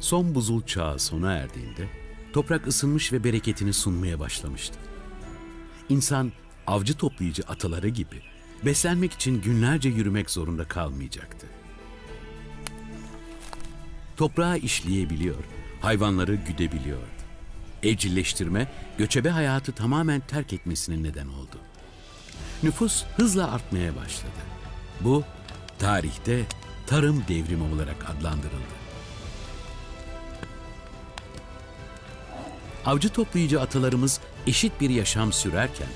Son buzul çağı sona erdiğinde toprak ısınmış ve bereketini sunmaya başlamıştı. İnsan avcı toplayıcı ataları gibi beslenmek için günlerce yürümek zorunda kalmayacaktı. Toprağı işleyebiliyor, hayvanları güdebiliyordu. Evcilleştirme, göçebe hayatı tamamen terk etmesine neden oldu. Nüfus hızla artmaya başladı. Bu, tarihte tarım devrimi olarak adlandırıldı. Avcı toplayıcı atalarımız eşit bir yaşam sürerken,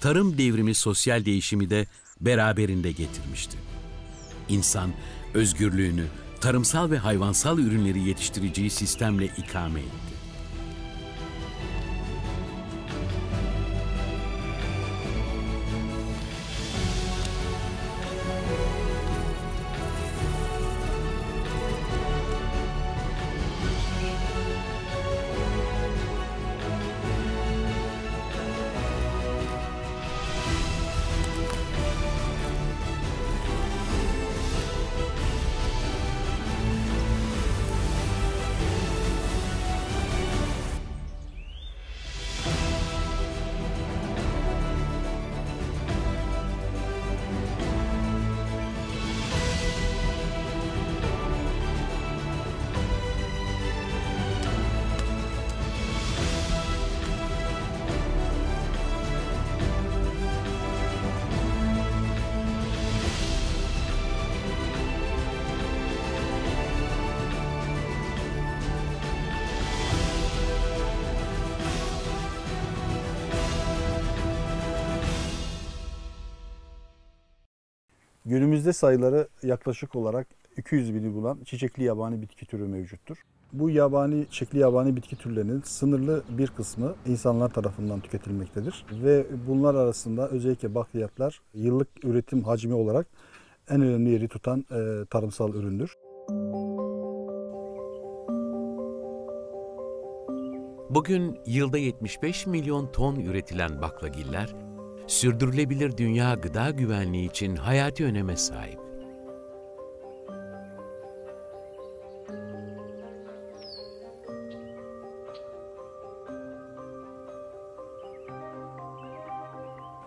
tarım devrimi sosyal değişimi de beraberinde getirmişti. İnsan özgürlüğünü tarımsal ve hayvansal ürünleri yetiştireceği sistemle ikame etti. Günümüzde sayıları yaklaşık olarak 200 bini bulan çiçekli yabani bitki türü mevcuttur. Bu çiçekli yabani bitki türlerinin sınırlı bir kısmı insanlar tarafından tüketilmektedir. Ve bunlar arasında özellikle bakliyatlar yıllık üretim hacmi olarak en önemli yeri tutan tarımsal üründür. Bugün yılda 75 milyon ton üretilen baklagiller, sürdürülebilir dünya gıda güvenliği için hayati öneme sahip.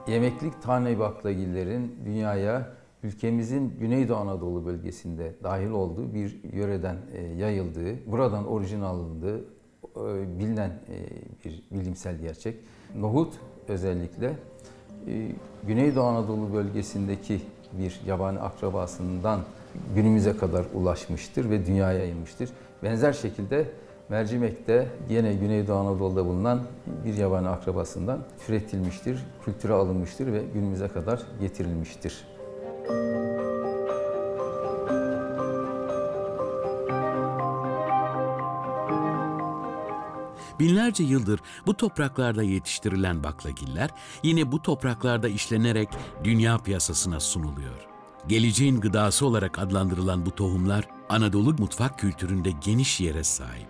Yemeklik tane baklagillerin dünyaya ülkemizin Güneydoğu Anadolu bölgesinde dahil olduğu bir yöreden yayıldığı, buradan orijin alındığı bilinen bir bilimsel gerçek. Nohut özellikle Güneydoğu Anadolu bölgesindeki bir yabani akrabasından günümüze kadar ulaşmıştır ve dünyaya yayılmıştır. Benzer şekilde mercimek de yine Güneydoğu Anadolu'da bulunan bir yabani akrabasından türetilmiştir, kültüre alınmıştır ve günümüze kadar getirilmiştir. Binlerce yıldır bu topraklarda yetiştirilen baklagiller yine bu topraklarda işlenerek dünya piyasasına sunuluyor. Geleceğin gıdası olarak adlandırılan bu tohumlar Anadolu mutfak kültüründe geniş yere sahip.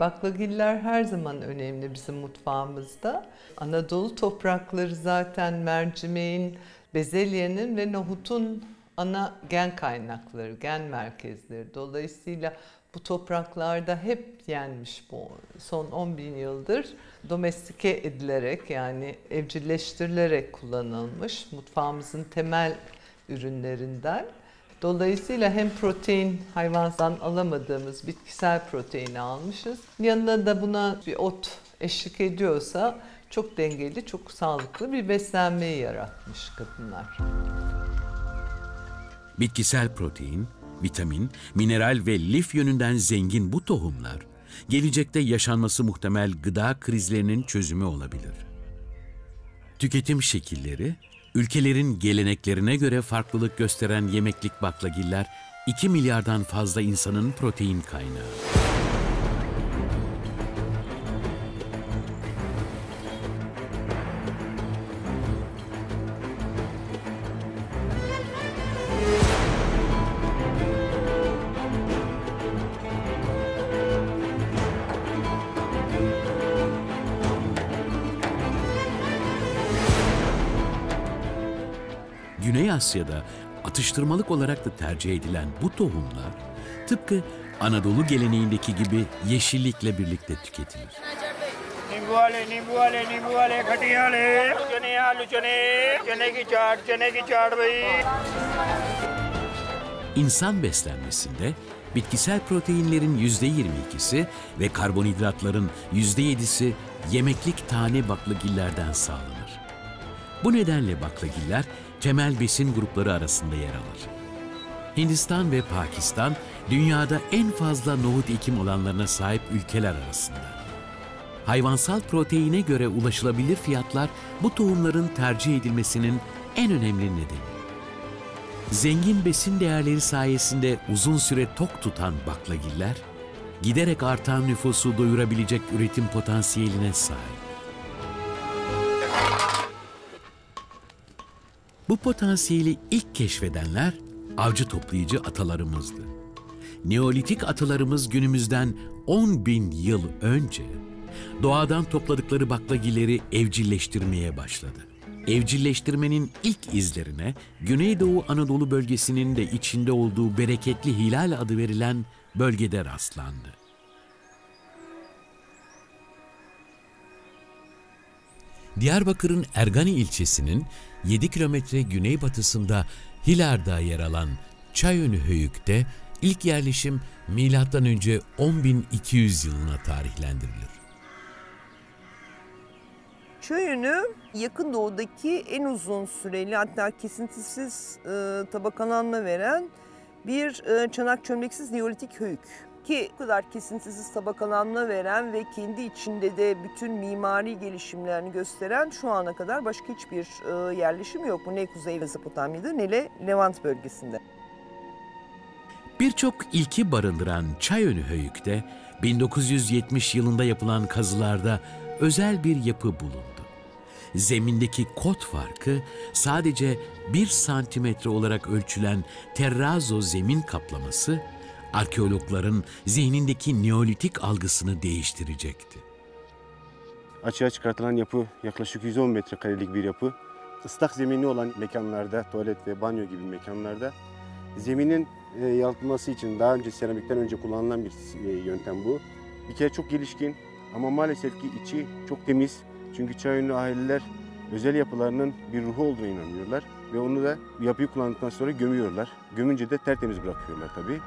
Baklagiller her zaman önemli bizim mutfağımızda. Anadolu toprakları zaten mercimeğin, bezelyenin ve nohutun ana gen kaynakları, gen merkezleri. Dolayısıyla bu topraklarda hep yenmiş bu son 10 bin yıldır domestike edilerek yani evcilleştirilerek kullanılmış mutfağımızın temel ürünlerinden. Dolayısıyla hem protein hayvandan alamadığımız bitkisel proteini almışız. Yanına da buna bir ot eşlik ediyorsa çok dengeli, çok sağlıklı bir beslenmeyi yaratmış kadınlar. Bitkisel protein, vitamin, mineral ve lif yönünden zengin bu tohumlar, gelecekte yaşanması muhtemel gıda krizlerinin çözümü olabilir. Tüketim şekilleri, ülkelerin geleneklerine göre farklılık gösteren yemeklik baklagiller, 2 milyardan fazla insanın protein kaynağı. Güney Asya'da atıştırmalık olarak da tercih edilen bu tohumlar tıpkı Anadolu geleneğindeki gibi yeşillikle birlikte tüketilir. İnsan beslenmesinde bitkisel proteinlerin %22'si ve karbonhidratların %7'si yemeklik tane baklagillerden sağlanır. Bu nedenle baklagiller temel besin grupları arasında yer alır. Hindistan ve Pakistan dünyada en fazla nohut ekim olanlarına sahip ülkeler arasında. Hayvansal proteine göre ulaşılabilir fiyatlar bu tohumların tercih edilmesinin en önemli nedeni. Zengin besin değerleri sayesinde uzun süre tok tutan baklagiller, giderek artan nüfusu doyurabilecek üretim potansiyeline sahip. Bu potansiyeli ilk keşfedenler avcı toplayıcı atalarımızdı. Neolitik atalarımız günümüzden 10 bin yıl önce doğadan topladıkları baklagilleri evcilleştirmeye başladı. Evcilleştirmenin ilk izlerine Güneydoğu Anadolu bölgesinin de içinde olduğu Bereketli Hilal adı verilen bölgede rastlandı. Diyarbakır'ın Ergani ilçesinin 7 kilometre güneybatısında Hilar'da yer alan Çayönü Höyük'te ilk yerleşim M.Ö. 10.200 yılına tarihlendirilir. Çayönü yakın doğudaki en uzun süreli, hatta kesintisiz tabakalanma veren bir çanak çömleksiz neolitik höyük. Ki bu kadar kesintisiz tabakalanma veren ve kendi içinde de bütün mimari gelişimlerini gösteren şu ana kadar başka hiçbir yerleşim yok. Bu ne Kuzey Mezopotamya'da ne de Levant bölgesinde. Birçok ilki barındıran Çayönü Höyük'te 1970 yılında yapılan kazılarda özel bir yapı bulundu. Zemindeki kot farkı sadece 1 santimetre olarak ölçülen terrazo zemin kaplaması, arkeologların zihnindeki neolitik algısını değiştirecekti. Açığa çıkartılan yapı yaklaşık 110 metrekarelik bir yapı. Islak zemini olan mekanlarda, tuvalet ve banyo gibi mekanlarda zeminin yalıtılması için daha önce seramikten önce kullanılan bir yöntem bu. Bir kere çok gelişkin ama maalesef ki içi çok temiz. Çünkü Çayönlü aileler özel yapılarının bir ruhu olduğuna inanıyorlar ve onu da yapıyı kullandıktan sonra gömüyorlar. Gömünce de tertemiz bırakıyorlar tabii.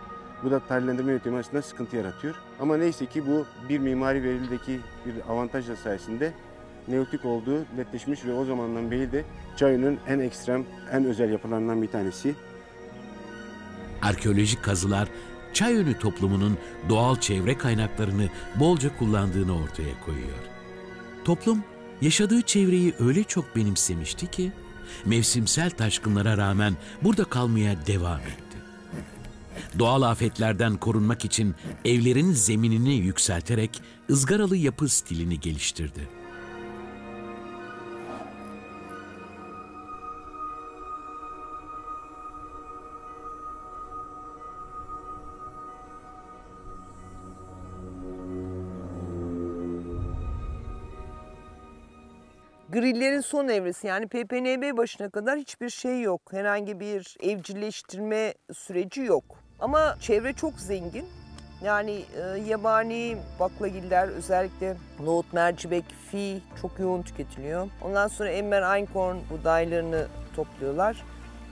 Bu da tarihlendirme yöntemi açısından sıkıntı yaratıyor. Ama neyse ki bu bir mimari verilideki bir avantajla sayesinde neolitik olduğu netleşmiş ve o zamandan beri de Çayönü'nün en ekstrem, en özel yapılarından bir tanesi. Arkeolojik kazılar Çayönü toplumunun doğal çevre kaynaklarını bolca kullandığını ortaya koyuyor. Toplum yaşadığı çevreyi öyle çok benimsemişti ki mevsimsel taşkınlara rağmen burada kalmaya devam etti. Doğal afetlerden korunmak için evlerin zeminini yükselterek ızgaralı yapı stilini geliştirdi. Grillerin son evresi, yani PPNB başına kadar hiçbir şey yok. Herhangi bir evcilleştirme süreci yok. Ama çevre çok zengin. Yani yabani baklagiller, özellikle nohut, mercibek, fi çok yoğun tüketiliyor. Ondan sonra emmer, einkorn buğdaylarını topluyorlar.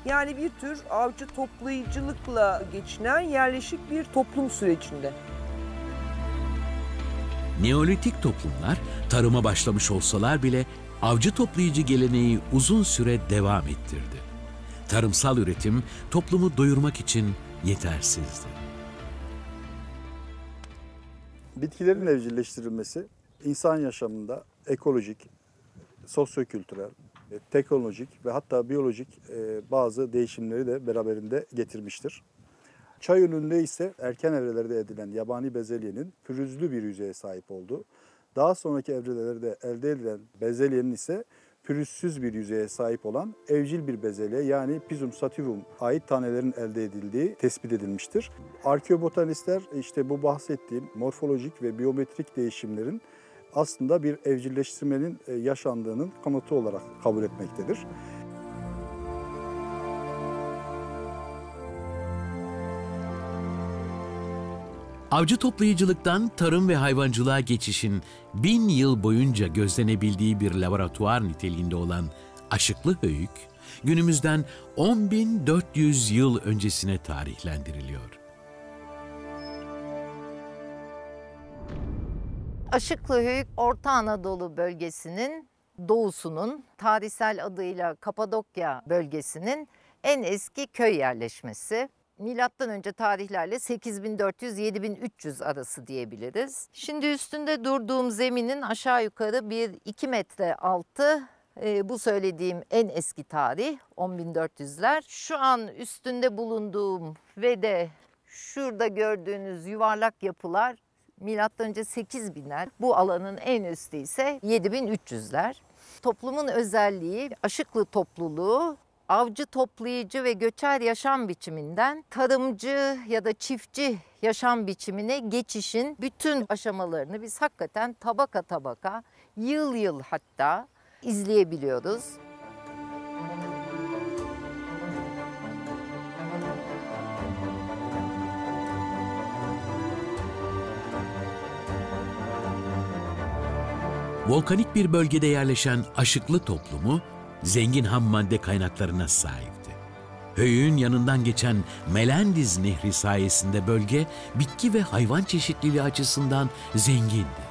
Yani bir tür avcı toplayıcılıkla geçinen yerleşik bir toplum sürecinde. Neolitik toplumlar tarıma başlamış olsalar bile avcı toplayıcı geleneği uzun süre devam ettirdi. Tarımsal üretim toplumu doyurmak için yetersizdi. Bitkilerin evcilleştirilmesi insan yaşamında ekolojik, sosyokültürel, teknolojik ve hatta biyolojik bazı değişimleri de beraberinde getirmiştir. Çayönü'nde ise erken evrelerde edilen yabani bezelyenin pürüzlü bir yüzeye sahip olduğu, daha sonraki evrelerde elde edilen bezelyenin ise pürüzsüz bir yüzeye sahip olan evcil bir bezelye, yani pisum sativum ait tanelerin elde edildiği tespit edilmiştir. Arkeobotanistler işte bu bahsettiğim morfolojik ve biyometrik değişimlerin aslında bir evcilleştirmenin yaşandığının kanıtı olarak kabul etmektedir. Avcı toplayıcılıktan tarım ve hayvancılığa geçişin 1000 yıl boyunca gözlenebildiği bir laboratuvar niteliğinde olan Aşıklı Höyük, günümüzden 10.400 yıl öncesine tarihlendiriliyor. Aşıklı Höyük, Orta Anadolu bölgesinin doğusunun, tarihsel adıyla Kapadokya bölgesinin en eski köy yerleşmesi. Milattan önce tarihlerle 8400-7300 arası diyebiliriz. Şimdi üstünde durduğum zeminin aşağı yukarı 1-2 metre altı. Bu söylediğim en eski tarih 10.400'ler. Şu an üstünde bulunduğum ve de şurada gördüğünüz yuvarlak yapılar milattan önce 8000'ler. Bu alanın en üstü ise 7300'ler. Toplumun özelliği, Aşıklı topluluğu avcı toplayıcı ve göçer yaşam biçiminden tarımcı ya da çiftçi yaşam biçimine geçişin bütün aşamalarını biz hakikaten tabaka tabaka, yıl yıl hatta izleyebiliyoruz. Volkanik bir bölgede yerleşen Aşıklı toplumu zengin ham madde kaynaklarına sahipti. Höyüğün yanından geçen Melendiz Nehri sayesinde bölge bitki ve hayvan çeşitliliği açısından zengindi.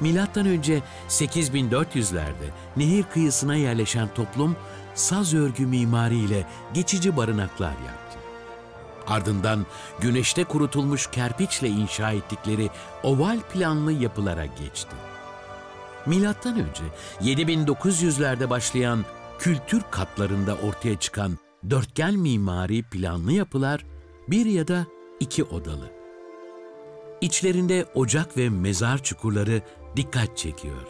Milattan önce 8400'lerde nehir kıyısına yerleşen toplum saz örgü mimariyle geçici barınaklar yaptı. Ardından güneşte kurutulmuş kerpiçle inşa ettikleri oval planlı yapılara geçti. Milattan önce 7900'lerde başlayan kültür katlarında ortaya çıkan dörtgen mimari planlı yapılar bir ya da iki odalı. İçlerinde ocak ve mezar çukurları dikkat çekiyor.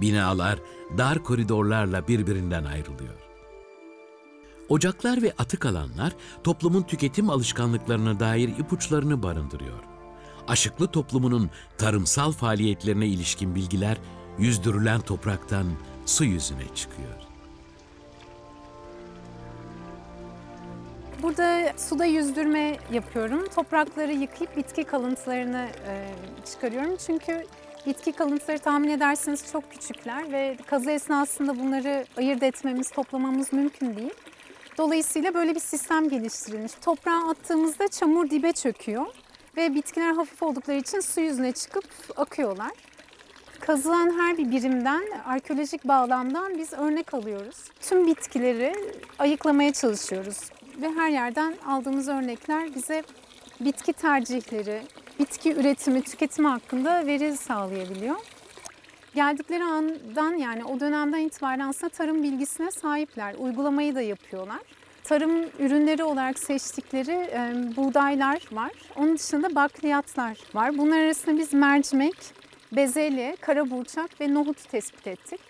Binalar dar koridorlarla birbirinden ayrılıyor. Ocaklar ve atık alanlar toplumun tüketim alışkanlıklarına dair ipuçlarını barındırıyor. Aşıklı toplumunun tarımsal faaliyetlerine ilişkin bilgiler yüzdürülen topraktan su yüzüne çıkıyor. Burada suda yüzdürme yapıyorum. Toprakları yıkayıp bitki kalıntılarını çıkarıyorum. Çünkü bitki kalıntıları tahmin edersiniz çok küçükler ve kazı esnasında bunları ayırt etmemiz, toplamamız mümkün değil. Dolayısıyla böyle bir sistem geliştirilmiş. Toprağa attığımızda çamur dibe çöküyor ve bitkiler hafif oldukları için su yüzüne çıkıp akıyorlar. Kazılan her bir birimden, arkeolojik bağlamdan biz örnek alıyoruz. Tüm bitkileri ayıklamaya çalışıyoruz. Ve her yerden aldığımız örnekler bize bitki tercihleri, bitki üretimi, tüketimi hakkında veri sağlayabiliyor. Geldikleri andan, yani o dönemden itibaren aslında tarım bilgisine sahipler, uygulamayı da yapıyorlar. Tarım ürünleri olarak seçtikleri buğdaylar var. Onun dışında bakliyatlar var. Bunlar arasında biz mercimek, bezelye, karaburçak ve nohut tespit ettik.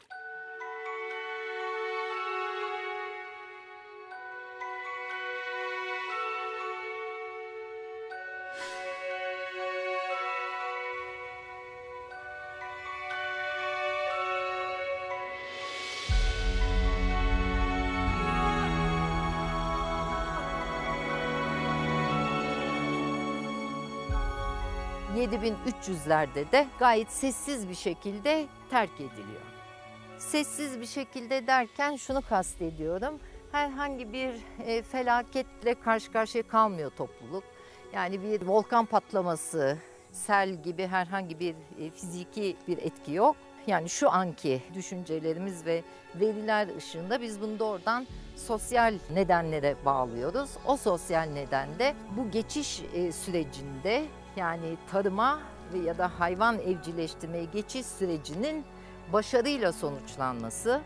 ...7300'lerde de gayet sessiz bir şekilde terk ediliyor. Sessiz bir şekilde derken şunu kastediyorum. Herhangi bir felaketle karşı karşıya kalmıyor topluluk. Yani bir volkan patlaması, sel gibi herhangi bir fiziki bir etki yok. Yani şu anki düşüncelerimiz ve veriler ışığında biz bunu doğrudan sosyal nedenlere bağlıyoruz. O sosyal neden de bu geçiş sürecinde... Yani tarıma ya da hayvan evcilleştirmeye geçiş sürecinin başarıyla sonuçlanması.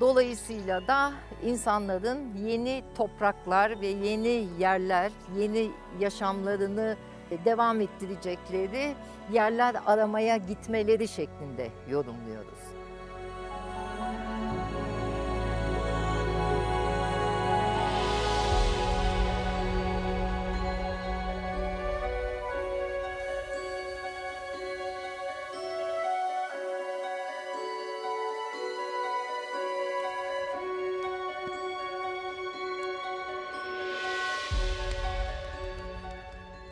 Dolayısıyla da insanların yeni topraklar ve yeni yerler, yeni yaşamlarını devam ettirecekleri yerler aramaya gitmeleri şeklinde yorumluyoruz.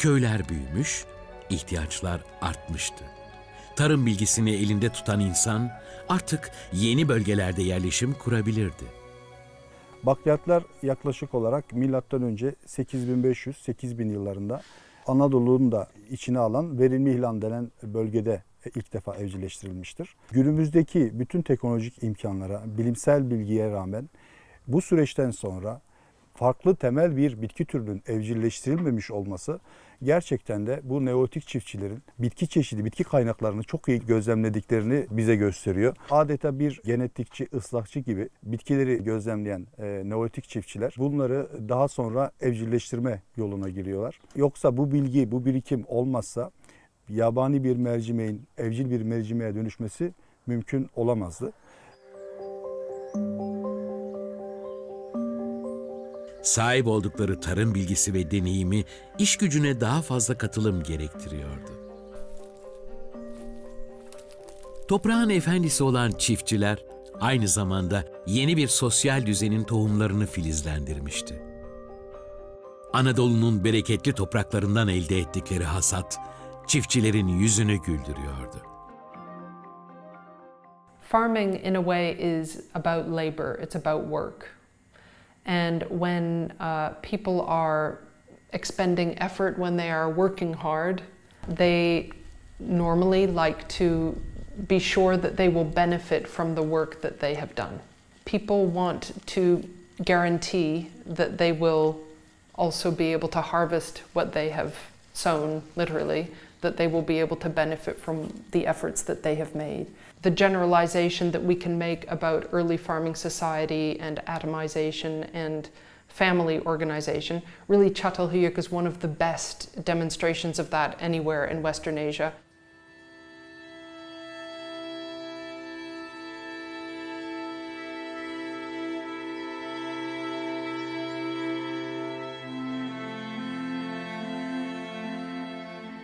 Köyler büyümüş, ihtiyaçlar artmıştı. Tarım bilgisini elinde tutan insan artık yeni bölgelerde yerleşim kurabilirdi. Bakliyatlar yaklaşık olarak milattan önce 8500-8000 yıllarında Anadolu'nun da içine alan Verimli Hilal denen bölgede ilk defa evcilleştirilmiştir. Günümüzdeki bütün teknolojik imkanlara, bilimsel bilgiye rağmen bu süreçten sonra farklı temel bir bitki türünün evcilleştirilmemiş olması gerçekten de bu neolitik çiftçilerin bitki çeşidi, bitki kaynaklarını çok iyi gözlemlediklerini bize gösteriyor. Adeta bir genetikçi, ıslahçı gibi bitkileri gözlemleyen neolitik çiftçiler bunları daha sonra evcilleştirme yoluna giriyorlar. Yoksa bu bilgi, bu birikim olmazsa yabani bir mercimeğin evcil bir mercimeğe dönüşmesi mümkün olamazdı. Sahip oldukları tarım bilgisi ve deneyimi iş gücüne daha fazla katılım gerektiriyordu. Toprağın efendisi olan çiftçiler aynı zamanda yeni bir sosyal düzenin tohumlarını filizlendirmişti. Anadolu'nun bereketli topraklarından elde ettikleri hasat çiftçilerin yüzünü güldürüyordu. Farming in a way is about labor, it's about work. And when people are expending effort, when they are working hard, they normally like to be sure that they will benefit from the work that they have done. People want to guarantee that they will also be able to harvest what they have sown, literally, that they will be able to benefit from the efforts that they have made. The generalization that we can make about early farming society and atomization and family organization, really Çatalhöyük is one of the best demonstrations of that anywhere in Western Asia.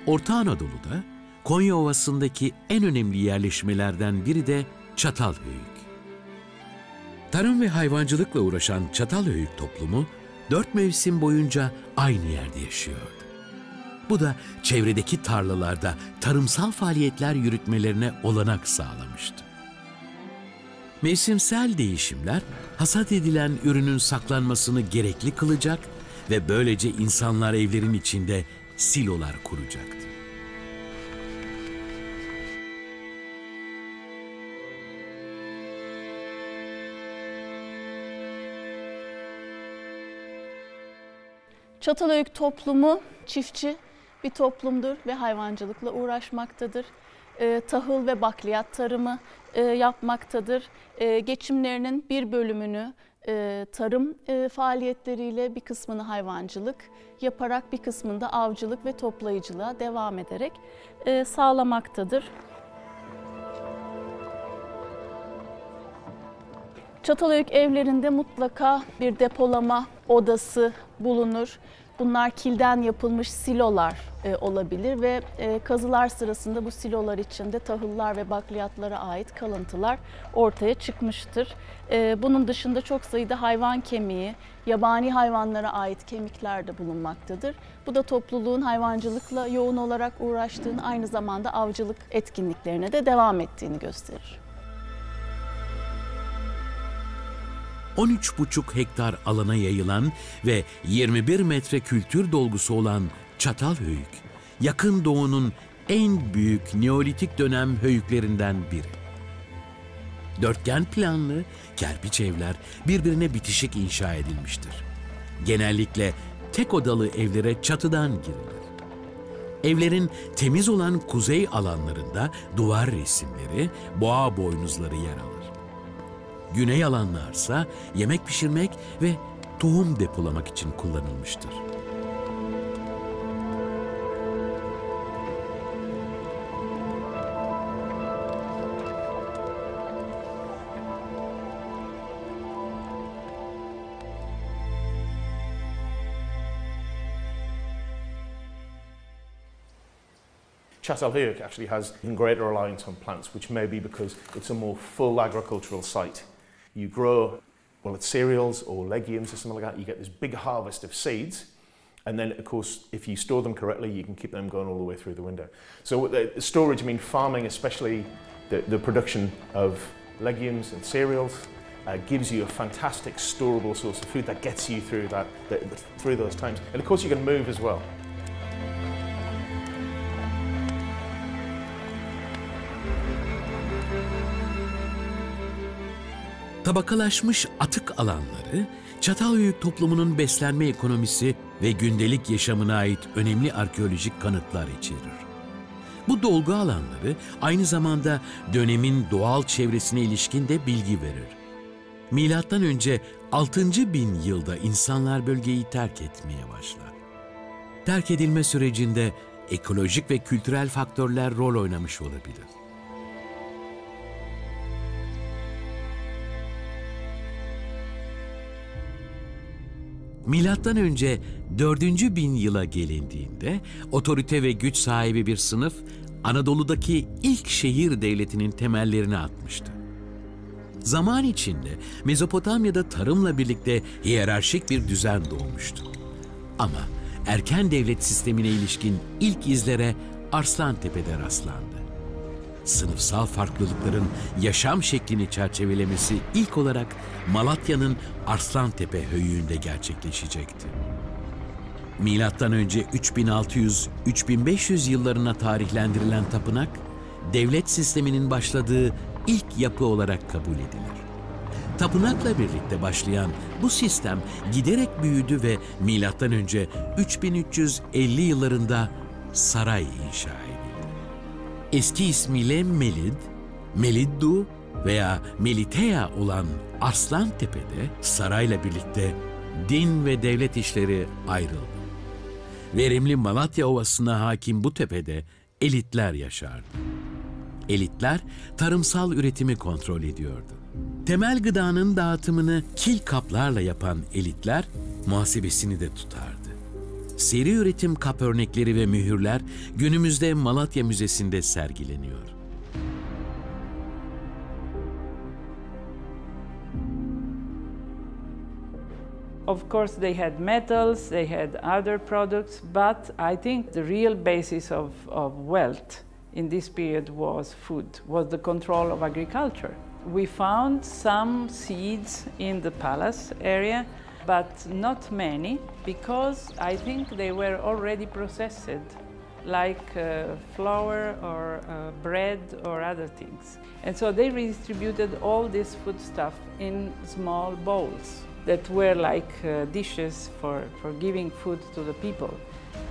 Orta Anadolu'da Konya Ovası'ndaki en önemli yerleşmelerden biri de Çatalhöyük. Tarım ve hayvancılıkla uğraşan Çatalhöyük toplumu 4 mevsim boyunca aynı yerde yaşıyordu. Bu da çevredeki tarlalarda tarımsal faaliyetler yürütmelerine olanak sağlamıştı. Mevsimsel değişimler hasat edilen ürünün saklanmasını gerekli kılacak ve böylece insanlar evlerin içinde silolar kuracaktı. Çatalhöyük toplumu çiftçi bir toplumdur ve hayvancılıkla uğraşmaktadır. Tahıl ve bakliyat tarımı yapmaktadır. Geçimlerinin bir bölümünü tarım faaliyetleriyle, bir kısmını hayvancılık yaparak, bir kısmını da avcılık ve toplayıcılığa devam ederek sağlamaktadır. Çatalhöyük evlerinde mutlaka bir depolama odası bulunur. Bunlar kilden yapılmış silolar olabilir ve kazılar sırasında bu silolar içinde tahıllar ve bakliyatlara ait kalıntılar ortaya çıkmıştır. Bunun dışında çok sayıda hayvan kemiği, yabani hayvanlara ait kemikler de bulunmaktadır. Bu da topluluğun hayvancılıkla yoğun olarak uğraştığını, aynı zamanda avcılık etkinliklerine de devam ettiğini gösterir. 13,5 hektar alana yayılan ve 21 metre kültür dolgusu olan Çatalhöyük, Yakın Doğu'nun en büyük Neolitik dönem höyüklerinden biri. Dörtgen planlı kerpiç evler birbirine bitişik inşa edilmiştir. Genellikle tek odalı evlere çatıdan girilir. Evlerin temiz olan kuzey alanlarında duvar resimleri, boğa boynuzları yer alır. Güney alanlarsa yemek pişirmek ve tohum depolamak için kullanılmıştır. Çatalhöyük actually has greater reliance on plants, which may be because it's a more full agricultural site. You grow, well, it's cereals or legumes or something like that. You get this big harvest of seeds, And then, of course, if you store them correctly, you can keep them going all the way through the window. So the storage means farming, especially the production of legumes and cereals, gives you a fantastic storable source of food that gets you through through those times. And of course, you can move as well. Tabakalaşmış atık alanları, Çatalhöyük toplumunun beslenme ekonomisi ve gündelik yaşamına ait önemli arkeolojik kanıtlar içerir. Bu dolgu alanları aynı zamanda dönemin doğal çevresine ilişkin de bilgi verir. Milattan önce 6. bin yılda insanlar bölgeyi terk etmeye başlar. Terk edilme sürecinde ekolojik ve kültürel faktörler rol oynamış olabilir. Milattan önce 4. bin yıla gelindiğinde otorite ve güç sahibi bir sınıf Anadolu'daki ilk şehir devletinin temellerini atmıştı. Zaman içinde Mezopotamya'da tarımla birlikte hiyerarşik bir düzen doğmuştu. Ama erken devlet sistemine ilişkin ilk izlere Arslantepe'de rastlandı. Sınıfsal farklılıkların yaşam şeklini çerçevelemesi ilk olarak Malatya'nın Arslantepe Höyüğü'nde gerçekleşecekti. Milattan önce 3600-3500 yıllarına tarihlendirilen tapınak, devlet sisteminin başladığı ilk yapı olarak kabul edilir. Tapınakla birlikte başlayan bu sistem giderek büyüdü ve milattan önce 3350 yıllarında saray inşa edildi. Eski ismiyle Melid, Meliddu veya Melitea olan Arslantepe'de sarayla birlikte din ve devlet işleri ayrıldı. Verimli Malatya Ovası'na hakim bu tepede elitler yaşardı. Elitler tarımsal üretimi kontrol ediyordu. Temel gıdanın dağıtımını kil kaplarla yapan elitler muhasebesini de tutardı. Seri üretim kap örnekleri ve mühürler günümüzde Malatya Müzesi'nde sergileniyor. Of course they had metals, they had other products, but I think the real basis of wealth in this period was food, was the control of agriculture. We found some seeds in the palace area, but not many, because I think they were already processed, like flour or bread or other things. And so they redistributed all this foodstuff in small bowls that were like dishes for giving food to the people.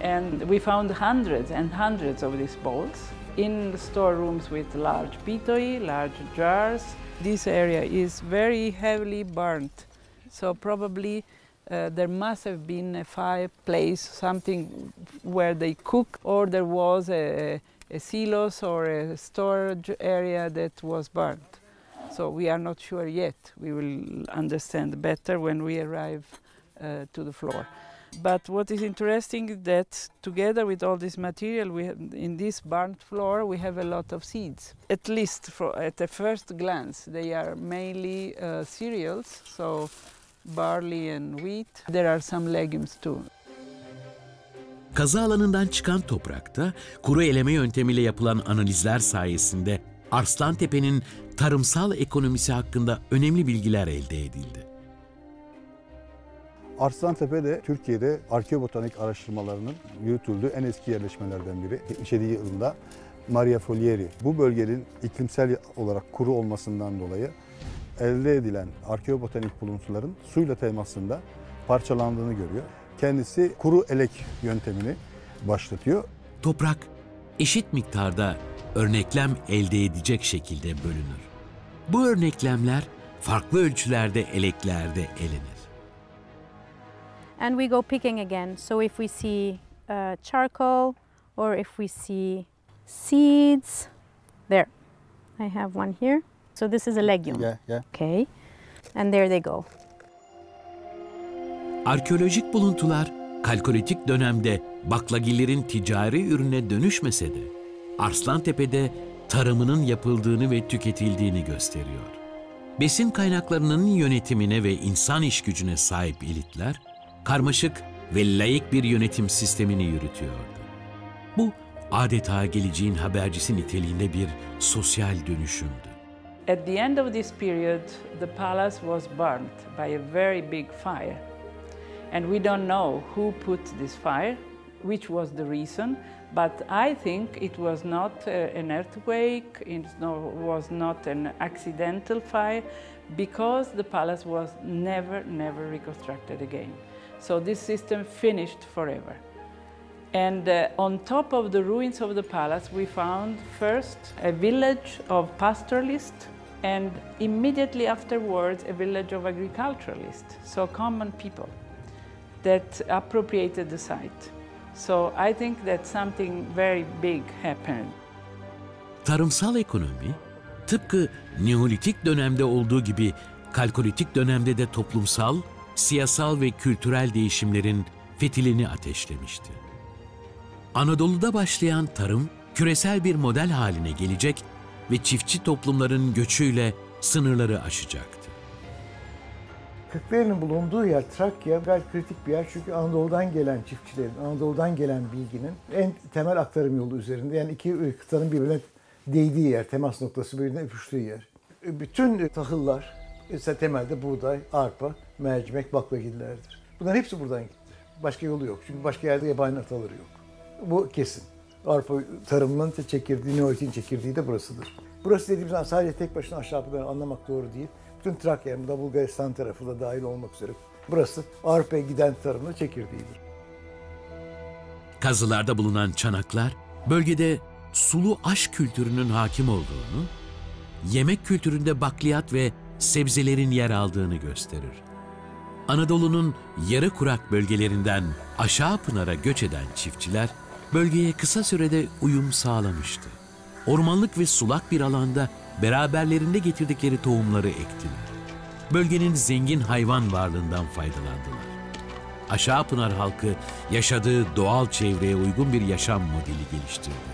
And we found hundreds and hundreds of these bowls in the storerooms with large pitoi, large jars. This area is very heavily burnt. So probably there must have been a fireplace, something where they cooked, or there was a silos or a storage area that was burnt. So we are not sure yet. We will understand better when we arrive to the floor. But what is interesting is that together with all this material, we have, in this burnt floor, we have a lot of seeds. At least at the first glance, they are mainly cereals, so barley and wheat. There are some legumes too. Kazı alanından çıkan toprakta kuru eleme yöntemiyle yapılan analizler sayesinde Arslantepe'nin tarımsal ekonomisi hakkında önemli bilgiler elde edildi. Arslantepe de Türkiye'de arkeobotanik araştırmalarının yürütüldüğü en eski yerleşmelerden biri. 77 yılında Maria Follieri bu bölgenin iklimsel olarak kuru olmasından dolayı elde edilen arkeobotanik buluntuların suyla temasında parçalandığını görüyor. Kendisi kuru elek yöntemini başlatıyor. Toprak eşit miktarda örneklem elde edecek şekilde bölünür. Bu örneklemler farklı ölçülerde eleklerde elenir. And we go picking again. So if we see charcoal or if we see seeds, there, I have one here. So this is a legume. Yeah, yeah. Okay. And there they go. Arkeolojik buluntular Kalkolitik dönemde baklagillerin ticari ürüne dönüşmese de Arslantepe'de tarımının yapıldığını ve tüketildiğini gösteriyor. Besin kaynaklarının yönetimine ve insan iş gücüne sahip elitler karmaşık ve layık bir yönetim sistemini yürütüyordu. Bu adeta geleceğin habercisi niteliğinde bir sosyal dönüşümdü. At the end of this period, the palace was burned by a very big fire. And we don't know who put this fire, which was the reason, but I think it was not an earthquake, it was not an accidental fire, because the palace was never reconstructed again. So this system finished forever. And on top of the ruins of the palace, we found first a village of pastoralists and immediately afterwards a village of agriculturalists, so common people that appropriated the site. So I think that something very big happened. Tarımsal ekonomi tıpkı Neolitik dönemde olduğu gibi Kalkolitik dönemde de toplumsal, siyasal ve kültürel değişimlerin fitilini ateşlemişti. Anadolu'da başlayan tarım, küresel bir model haline gelecek ve çiftçi toplumların göçüyle sınırları aşacaktı. Kırklareli'nin bulunduğu yer Trakya gayet kritik bir yer çünkü Anadolu'dan gelen çiftçilerin, Anadolu'dan gelen bilginin en temel aktarım yolu üzerinde, yani iki kıtanın birbirine değdiği yer, temas noktası birbirine öpüştüğü yer. Bütün tahıllar ise temelde buğday, arpa, mercimek, baklagillerdir. Bunların hepsi buradan gitti. Başka yolu yok çünkü başka yerde yabani ataları yok. Bu kesin. Arpa tarımının çekirdeği, Neolitik'in çekirdeği de burasıdır. Burası dediğimizden sadece tek başına Aşağıpınar'ı anlamak doğru değil. Bütün Trakya, da Bulgaristan tarafı da dahil olmak üzere burası Avrupa'ya giden tarımın çekirdeğidir. Kazılarda bulunan çanaklar bölgede sulu aş kültürünün hakim olduğunu, yemek kültüründe bakliyat ve sebzelerin yer aldığını gösterir. Anadolu'nun yarı kurak bölgelerinden Aşağıpınar'a göç eden çiftçiler bölgeye kısa sürede uyum sağlamıştı. Ormanlık ve sulak bir alanda beraberlerinde getirdikleri tohumları ektiler. Bölgenin zengin hayvan varlığından faydalandılar. Aşağıpınar halkı yaşadığı doğal çevreye uygun bir yaşam modeli geliştirdi.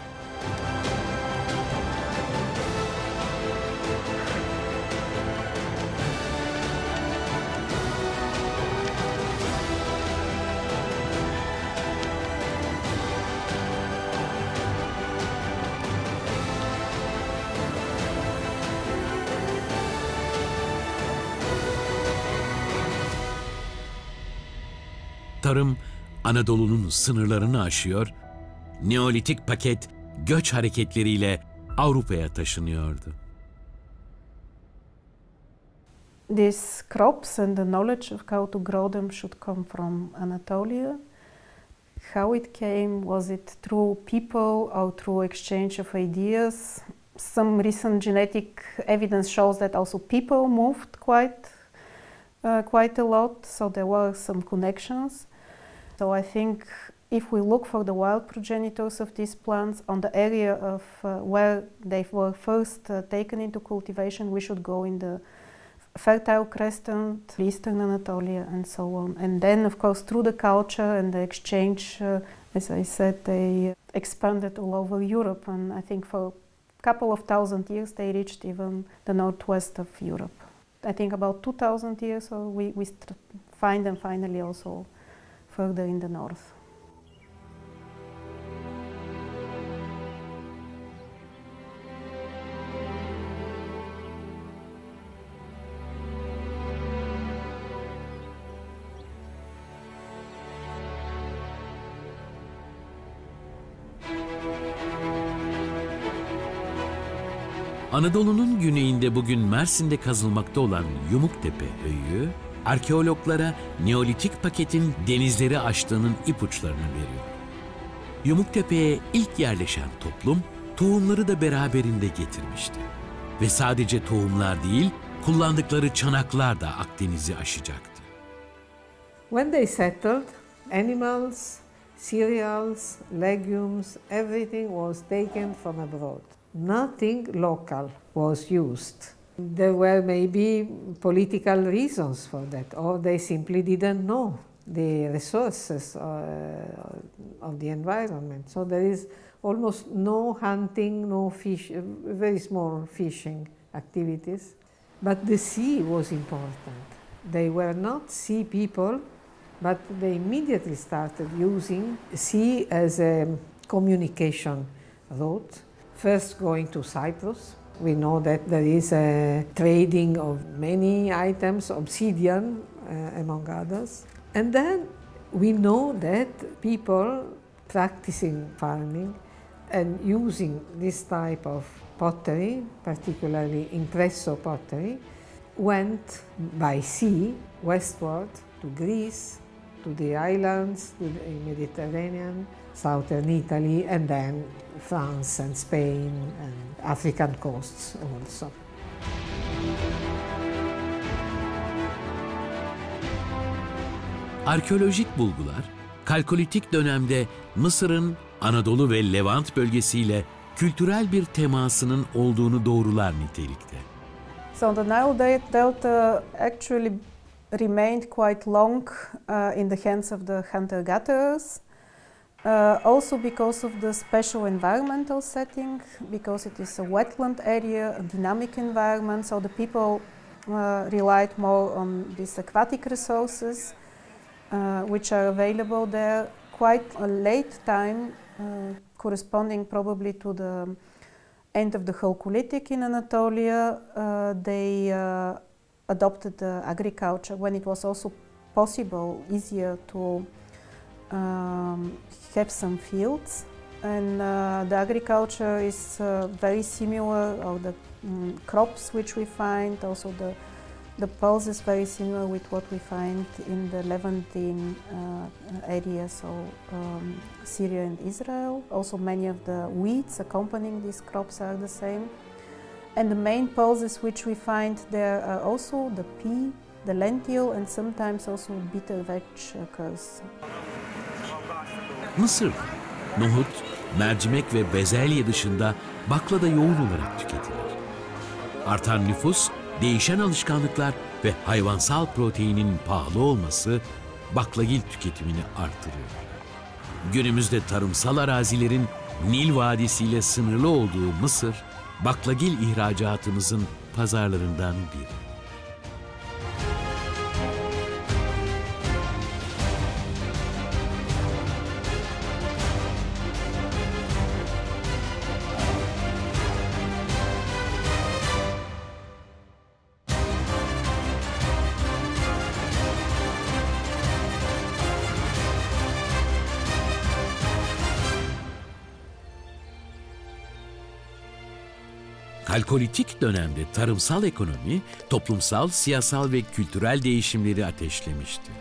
Tarım, Anadolu'nun sınırlarını aşıyor, Neolitik paket göç hareketleriyle Avrupa'ya taşınıyordu. These crops and the knowledge of how to grow them should come from Anatolia. How it came, was it through people or through exchange of ideas? Some recent genetic evidence shows that also people moved quite a lot, so there were some connections. So I think if we look for the wild progenitors of these plants on the area of where they were first taken into cultivation, we should go in the Fertile Crescent, Eastern Anatolia and so on. And then of course through the culture and the exchange, as I said, they expanded all over Europe, and I think for a couple of thousand years they reached even the northwest of Europe. I think about 2000 years or we find them finally also further in the north. Anadolu'nun güneyinde bugün Mersin'de kazılmakta olan Yumuktepe Höyüğü, arkeologlara Neolitik paketin denizleri aştığının ipuçlarını veriyor. Yumuktepe'ye ilk yerleşen toplum, tohumları da beraberinde getirmişti. Ve sadece tohumlar değil, kullandıkları çanaklar da Akdeniz'i aşacaktı. When they settled, animals, cereals, legumes, everything was taken from abroad. Nothing local was used. There were maybe political reasons for that, or they simply didn't know the resources of the environment. So there is almost no hunting, no fish, very small fishing activities. But the sea was important. They were not sea people, But they immediately started using sea as a communication route. First going to Cyprus. We know that there is a trading of many items, obsidian among others. And then we know that people practicing farming and using this type of pottery, particularly impresso pottery, went by sea westward to Greece, to the islands, to the Mediterranean, southern Italy, and then France and Spain and African coasts also. Arkeolojik bulgular, Kalkolitik dönemde Mısır'ın Anadolu ve Levant bölgesiyle kültürel bir temasının olduğunu doğrular nitelikte. So the Nile Delta actually remained quite long in the hands of the hunter-gatherers. Also because of the special environmental setting, because it is a wetland area, a dynamic environment, so the people relied more on these aquatic resources which are available there. Quite a late time, corresponding probably to the end of the Chalcolithic in Anatolia, they adopted agriculture when it was also possible, easier to have some fields, and the agriculture is very similar, or the crops which we find, also the pulse is very similar with what we find in the Levantine area, so Syria and Israel. Also many of the weeds accompanying these crops are the same, and the main pulses which we find there are also the pea, the lentil, and sometimes also bitter veg occurs. Mısır, nohut, mercimek ve bezelye dışında baklada yoğun olarak tüketilir. Artan nüfus, değişen alışkanlıklar ve hayvansal proteinin pahalı olması baklagil tüketimini artırıyor. Günümüzde tarımsal arazilerin Nil Vadisi ile sınırlı olduğu Mısır, baklagil ihracatımızın pazarlarından biri. Kalkolitik dönemde tarımsal ekonomi, toplumsal, siyasal ve kültürel değişimleri ateşlemişti.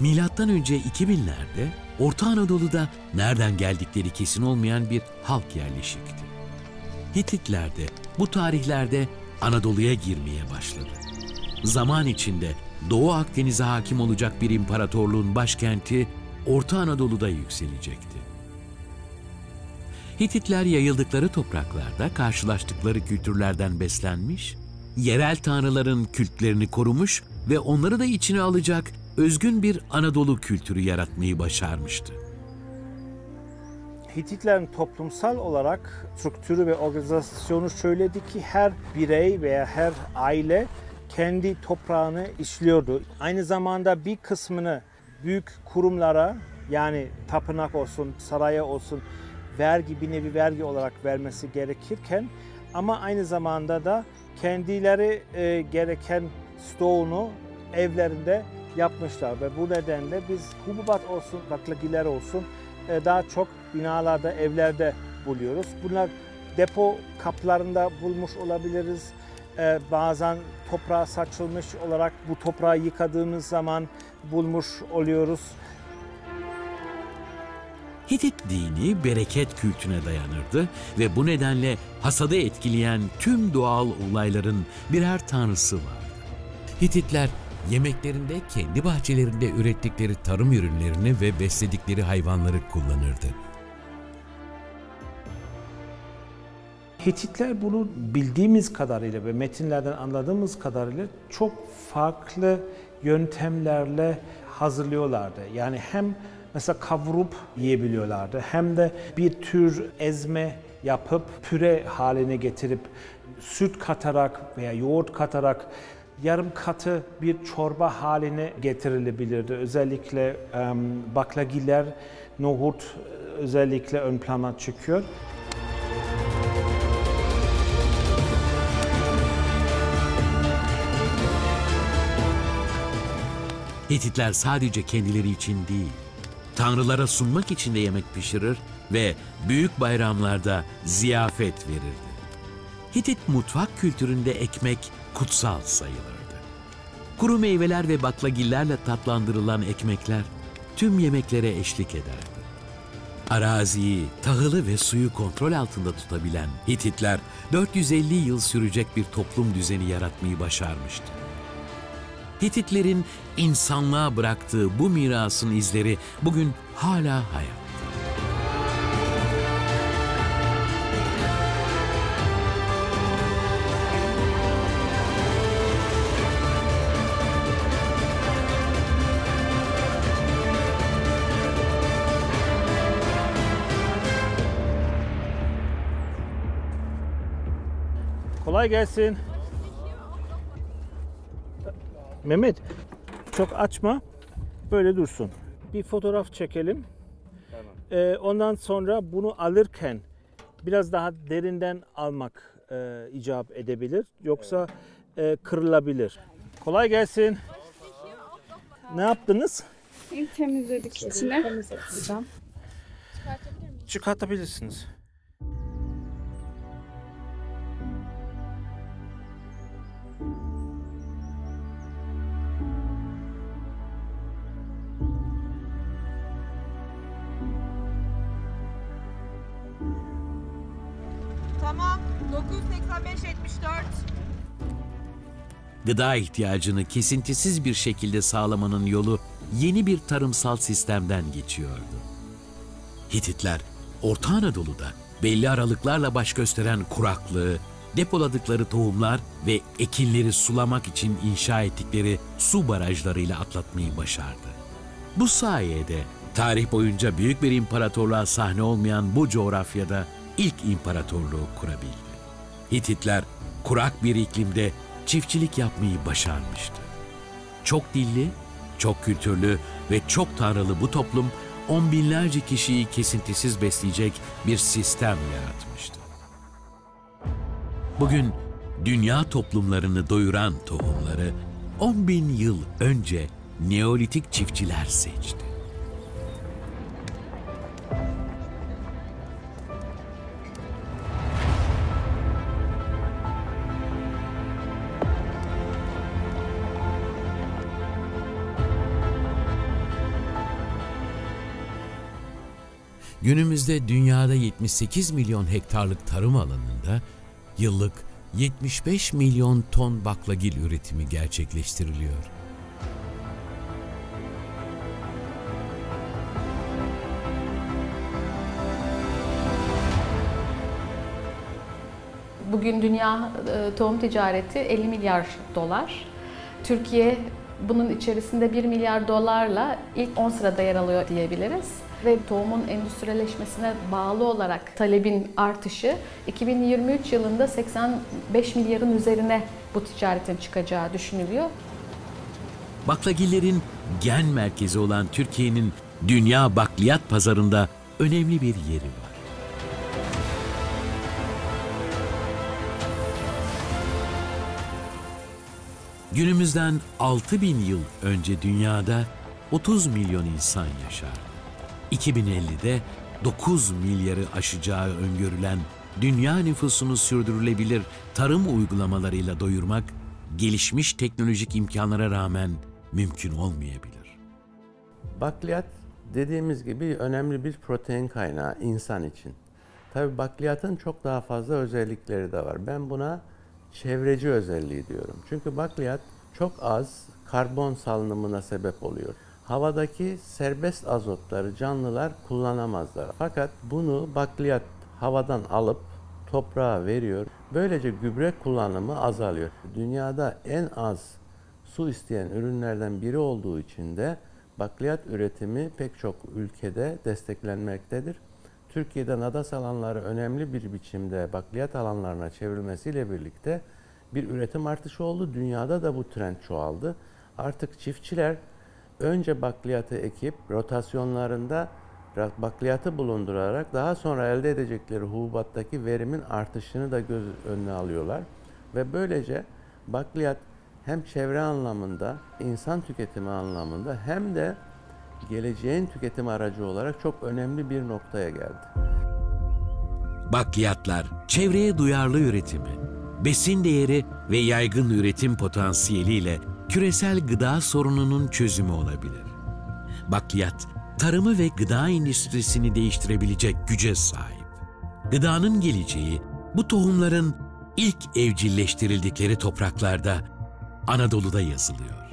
Milattan önce 2000'lerde Orta Anadolu'da nereden geldikleri kesin olmayan bir halk yerleşikti. Hititler de bu tarihlerde Anadolu'ya girmeye başladı. Zaman içinde Doğu Akdeniz'e hakim olacak bir imparatorluğun başkenti Orta Anadolu'da yükselecekti. Hititler yayıldıkları topraklarda karşılaştıkları kültürlerden beslenmiş, yerel tanrıların kültlerini korumuş ve onları da içine alacak özgün bir Anadolu kültürü yaratmayı başarmıştı. Hititlerin toplumsal olarak struktürü ve organizasyonu şöyleydi ki her birey veya her aile kendi toprağını işliyordu. Aynı zamanda bir kısmını büyük kurumlara, yani tapınak olsun, saraya olsun, vergi, bir nevi vergi olarak vermesi gerekirken, ama aynı zamanda da kendileri gereken stoğunu evlerinde yapmışlar ve bu nedenle biz hububat olsun, baklagiler olsun daha çok binalarda, evlerde buluyoruz. Bunlar depo kaplarında bulmuş olabiliriz. Bazen toprağa saçılmış olarak bu toprağı yıkadığımız zaman bulmuş oluyoruz. Hitit dini bereket kültüne dayanırdı ve bu nedenle hasadı etkileyen tüm doğal olayların birer tanrısı vardı. Hititler yemeklerinde kendi bahçelerinde ürettikleri tarım ürünlerini ve besledikleri hayvanları kullanırdı. Hititler bunu bildiğimiz kadarıyla ve metinlerden anladığımız kadarıyla çok farklı yöntemlerle hazırlıyorlardı. Yani hem mesela kavurup yiyebiliyorlardı, hem de bir tür ezme yapıp püre haline getirip süt katarak veya yoğurt katarak yarım katı bir çorba haline getirilebilirdi. Özellikle baklagiller, nohut özellikle ön plana çıkıyor. Hititler sadece kendileri için değil, tanrılara sunmak için de yemek pişirir ve büyük bayramlarda ziyafet verirdi. Hitit mutfak kültüründe ekmek kutsal sayılırdı. Kuru meyveler ve baklagillerle tatlandırılan ekmekler tüm yemeklere eşlik ederdi. Araziyi, tahılı ve suyu kontrol altında tutabilen Hititler 450 yıl sürecek bir toplum düzeni yaratmayı başarmıştı. Hititlerin insanlığa bıraktığı bu mirasın izleri bugün hala hayatta. Kolay gelsin. Mehmet, çok açma, böyle dursun. Bir fotoğraf çekelim. Tamam. Ondan sonra bunu alırken biraz daha derinden almak icap edebilir. Yoksa evet, kırılabilir. Kolay gelsin. Ne yaptınız? Temizledik içine. Temizledim. Çıkartabilirsiniz. Tamam, 985-74. Gıda ihtiyacını kesintisiz bir şekilde sağlamanın yolu yeni bir tarımsal sistemden geçiyordu. Hititler, Orta Anadolu'da belli aralıklarla baş gösteren kuraklığı, depoladıkları tohumlar ve ekinleri sulamak için inşa ettikleri su barajlarıyla atlatmayı başardı. Bu sayede tarih boyunca büyük bir imparatorluğa sahne olmayan bu coğrafyada ilk imparatorluğu kurabildi. Hititler kurak bir iklimde çiftçilik yapmayı başarmıştı. Çok dilli, çok kültürlü ve çok tanrılı bu toplum on binlerce kişiyi kesintisiz besleyecek bir sistem yaratmıştı. Bugün dünya toplumlarını doyuran tohumları 10 bin yıl önce Neolitik çiftçiler seçti. Günümüzde dünyada 78 milyon hektarlık tarım alanında yıllık 75 milyon ton baklagil üretimi gerçekleştiriliyor. Bugün dünya tohum ticareti 50 milyar dolar. Türkiye bunun içerisinde 1 milyar dolarla ilk 10 sırada yer alıyor diyebiliriz. Ve tohumun endüstrileşmesine bağlı olarak talebin artışı 2023 yılında 85 milyarın üzerine bu ticaretin çıkacağı düşünülüyor. Baklagillerin gen merkezi olan Türkiye'nin dünya bakliyat pazarında önemli bir yeri var. Günümüzden 6000 yıl önce dünyada 30 milyon insan yaşardı. 2050'de 9 milyarı aşacağı öngörülen dünya nüfusunu sürdürülebilir tarım uygulamalarıyla doyurmak, gelişmiş teknolojik imkanlara rağmen mümkün olmayabilir. Bakliyat dediğimiz gibi önemli bir protein kaynağı insan için. Tabii bakliyatın çok daha fazla özellikleri de var. Ben buna çevreci özelliği diyorum. Çünkü bakliyat çok az karbon salınımına sebep oluyor. Havadaki serbest azotları canlılar kullanamazlar. Fakat bunu bakliyat havadan alıp toprağa veriyor. Böylece gübre kullanımı azalıyor. Dünyada en az su isteyen ürünlerden biri olduğu için de bakliyat üretimi pek çok ülkede desteklenmektedir. Türkiye'den adas alanları önemli bir biçimde bakliyat alanlarına çevrilmesiyle birlikte bir üretim artışı oldu. Dünyada da bu trend çoğaldı. Artık çiftçiler önce bakliyatı ekip rotasyonlarında bakliyatı bulundurarak daha sonra elde edecekleri hububattaki verimin artışını da göz önüne alıyorlar. Ve böylece bakliyat hem çevre anlamında, insan tüketimi anlamında hem de geleceğin tüketim aracı olarak çok önemli bir noktaya geldi. Bakliyatlar, çevreye duyarlı üretimi, besin değeri ve yaygın üretim potansiyeliyle küresel gıda sorununun çözümü olabilir. Bakliyat, tarımı ve gıda endüstrisini değiştirebilecek güce sahip. Gıdanın geleceği, bu tohumların ilk evcilleştirildikleri topraklarda, Anadolu'da yazılıyor.